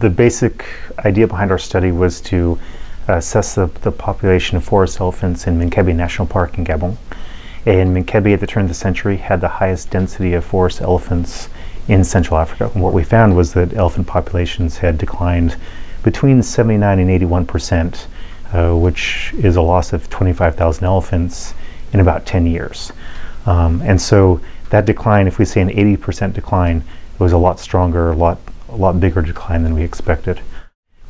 The basic idea behind our study was to assess the population of forest elephants in Minkébé National Park in Gabon. And Minkébé at the turn of the century had the highest density of forest elephants in Central Africa. And what we found was that elephant populations had declined between 79 and 81%, which is a loss of 25,000 elephants in about 10 years. And so that decline, if we say an 80% decline, was a lot stronger, a lot bigger decline than we expected.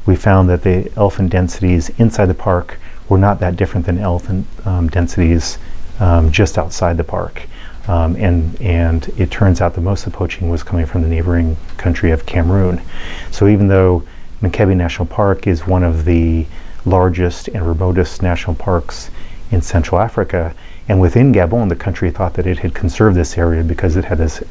We found that the elephant densities inside the park were not that different than elephant densities just outside the park. And it turns out that most of the poaching was coming from the neighboring country of Cameroon. So even though Minkébé National Park is one of the largest and remotest national parks in Central Africa, and within Gabon, the country thought that it had conserved this area because it had this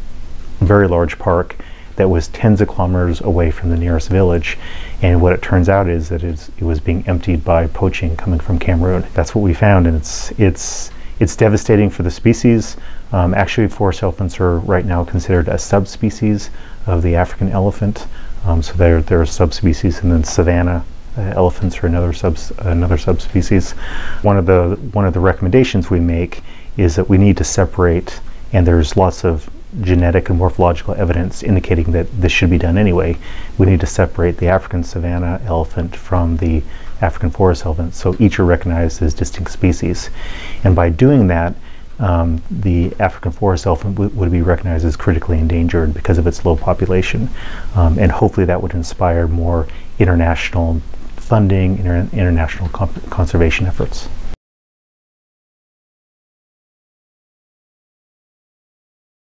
very large park that was tens of kilometers away from the nearest village. And what it turns out is that it was being emptied by poaching coming from Cameroon. That's what we found, and it's devastating for the species. Actually, forest elephants are right now considered a subspecies of the African elephant. So they're a subspecies, and then savannah elephants are another subspecies. One of the recommendations we make is that we need to separate, and there's lots of genetic and morphological evidence indicating that this should be done anyway. We need to separate the African savannah elephant from the African forest elephant, so each are recognized as distinct species. And by doing that, the African forest elephant would be recognized as critically endangered because of its low population. And hopefully that would inspire more international funding, international conservation efforts.